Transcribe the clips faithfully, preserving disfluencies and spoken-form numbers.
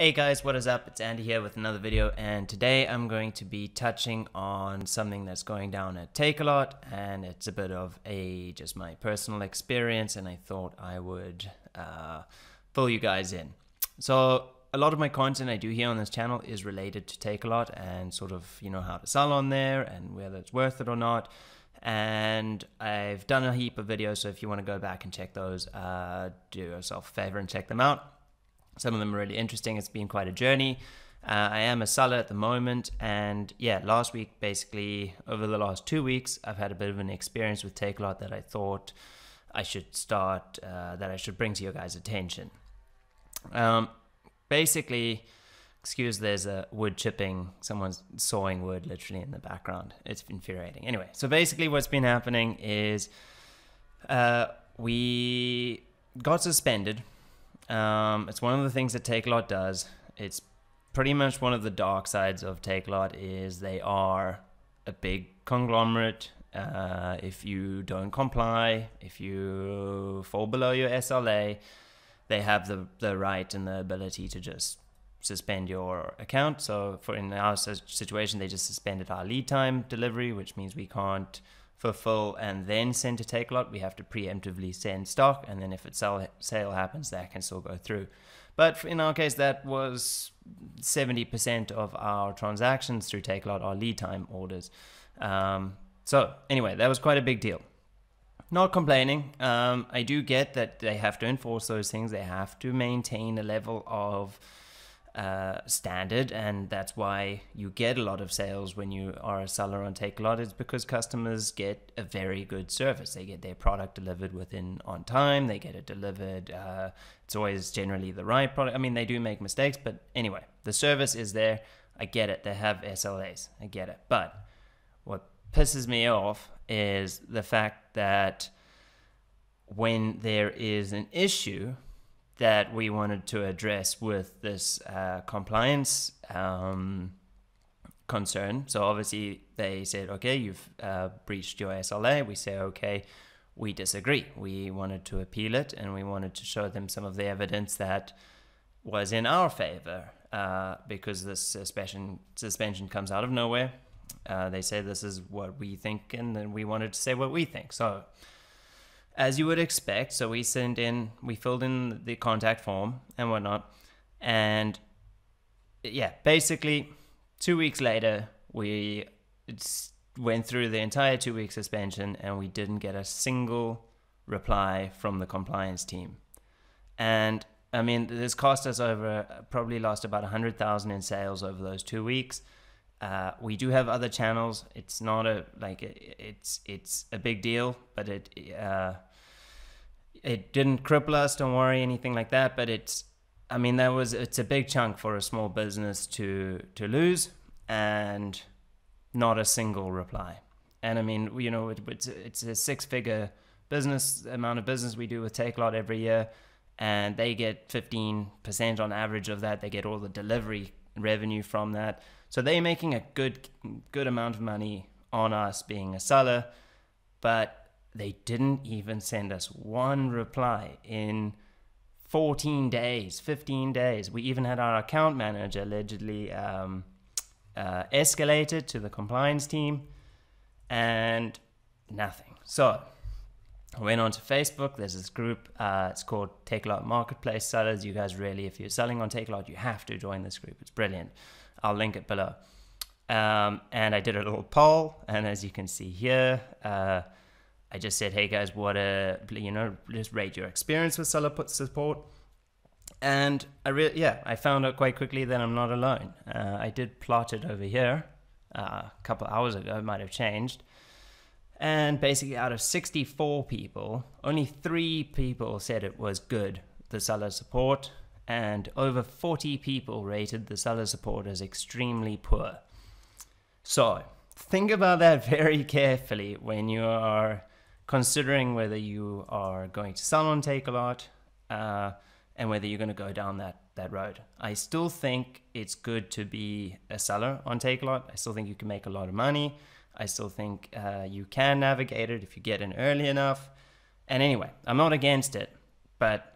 Hey guys, what is up? It's Andy here with another video, and today I'm going to be touching on something that's going down at Takealot, and it's a bit of a just my personal experience, and I thought I would uh, fill you guys in. So a lot of my content I do here on this channel is related to Takealot and sort of, you know, how to sell on there and whether it's worth it or not. And I've done a heap of videos, so if you want to go back and check those, uh, do yourself a favor and check them out. Some of them are really interesting. It's been quite a journey. Uh, I am a seller at the moment. And yeah, last week, basically over the last two weeks, I've had a bit of an experience with Takealot that I thought I should start, uh, that I should bring to your guys' attention. Um, basically, excuse, there's a wood chipping, someone's sawing wood literally in the background. It's infuriating. Anyway, so basically what's been happening is uh, we got suspended. Um, it's one of the things that Takealot does. It's pretty much one of the dark sides of Takealot is they are a big conglomerate. Uh, if you don't comply, if you fall below your S L A, they have the, the right and the ability to just suspend your account. So for in our situation, they just suspended our lead time delivery, which means we can't fulfill and then send to Takealot. We have to preemptively send stock, and then if a sell, sale happens, that can still go through. But in our case, that was seventy percent of our transactions through Takealot, our lead time orders. Um, so anyway, that was quite a big deal. Not complaining. Um, I do get that they have to enforce those things. They have to maintain a level of uh standard, and that's why you get a lot of sales when you are a seller on Takealot. It's because customers get a very good service. They get their product delivered within on time. They get it delivered. Uh, it's always generally the right product. I mean, they do make mistakes, but anyway, the service is there. I get it. They have S L As. I get it. But what pisses me off is the fact that when there is an issue that we wanted to address with this uh, compliance um, concern. So obviously they said, okay, you've uh, breached your S L A. We say, okay, we disagree. We wanted to appeal it, and we wanted to show them some of the evidence that was in our favor uh, because this suspension, suspension comes out of nowhere. Uh, they say this is what we think, and then we wanted to say what we think. So, as you would expect, so we sent in, we filled in the contact form and whatnot. And yeah, basically two weeks later, we went through the entire two week suspension, and we didn't get a single reply from the compliance team. And I mean, this cost us over, probably lost about one hundred thousand in sales over those two weeks. Uh, we do have other channels. It's not a like it, it's it's a big deal, but it uh, it didn't cripple us. Don't worry, anything like that. But it's, I mean, that was it's a big chunk for a small business to to lose, and not a single reply. And I mean, you know, it, it's it's a six figure business amount of business we do with Takealot every year, and they get fifteen percent on average of that. They get all the delivery revenue from that. So they're making a good good amount of money on us being a seller, but they didn't even send us one reply in fourteen days, fifteen days. We even had our account manager allegedly um, uh, escalated to the compliance team, and nothing. So I went on to Facebook. There's this group. Uh, it's called Takealot Marketplace Sellers. You guys really, if you're selling on Takealot, you have to join this group. It's brilliant. I'll link it below. Um, and I did a little poll, and as you can see here, uh, I just said, hey guys, what a, you know, just rate your experience with seller support. And I really, yeah, I found out quite quickly that I'm not alone. Uh, I did plot it over here uh, a couple hours ago. It might have changed. And basically out of sixty-four people, only three people said it was good, the seller support. And over forty people rated the seller support as extremely poor. So think about that very carefully when you are considering whether you are going to sell on Takealot uh, and whether you're going to go down that, that road. I still think it's good to be a seller on Takealot. I still think you can make a lot of money. I still think uh, you can navigate it if you get in early enough. And anyway, I'm not against it, but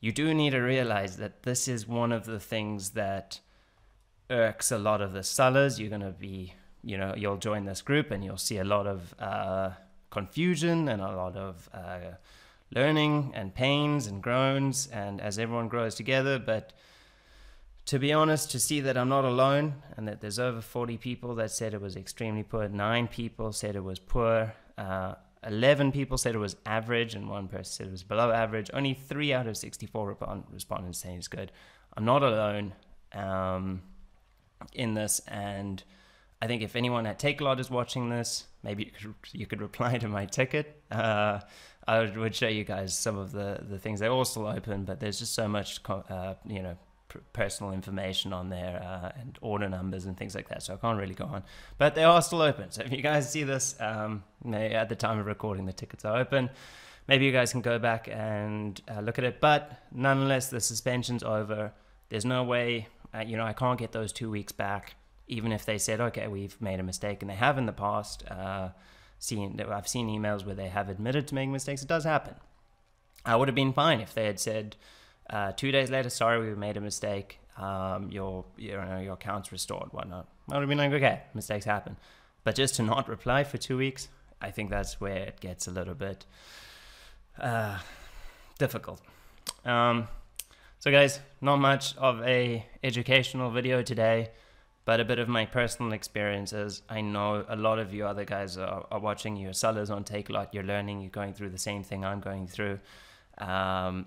you do need to realize that this is one of the things that irks a lot of the sellers. You're going to be, you know, you'll join this group and you'll see a lot of uh, confusion and a lot of uh, learning and pains and groans, and as everyone grows together. But to be honest, to see that I'm not alone and that there's over forty people that said it was extremely poor, nine people said it was poor, uh, eleven people said it was average, and one person said it was below average. Only three out of sixty-four respondents saying it's good. I'm not alone um, in this, and I think if anyone at Takealot is watching this, maybe you could, you could reply to my ticket. Uh, I would show you guys some of the, the things. They're all still open, but there's just so much, uh, you know, personal information on there, uh, and order numbers and things like that, so I can't really go on, but they are still open. So if you guys see this um, at the time of recording, the tickets are open. Maybe you guys can go back and uh, look at it, but nonetheless, the suspension's over. There's no way, uh, you know, I can't get those two weeks back, even if they said, okay, we've made a mistake, and they have in the past. uh, seen I've seen emails where they have admitted to making mistakes. It does happen. I would have been fine if they had said, Uh, two days later, sorry, we made a mistake. Um, your, you know, your account's restored, whatnot. I would have been like, okay, mistakes happen. But just to not reply for two weeks, I think that's where it gets a little bit uh, difficult. Um, so, guys, not much of a educational video today, but a bit of my personal experiences. I know a lot of you other guys are, are watching. You're sellers on Takealot. You're learning. You're going through the same thing I'm going through. Um,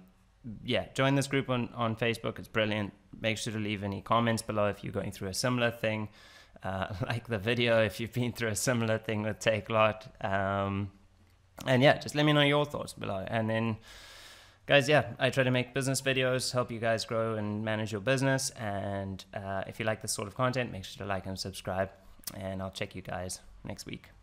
yeah, join this group on, on Facebook. It's brilliant. Make sure to leave any comments below if you're going through a similar thing. Uh, like the video if you've been through a similar thing with Takealot. Um, and yeah, just let me know your thoughts below. And then, guys, yeah, I try to make business videos, help you guys grow and manage your business. And uh, if you like this sort of content, make sure to like and subscribe. And I'll check you guys next week.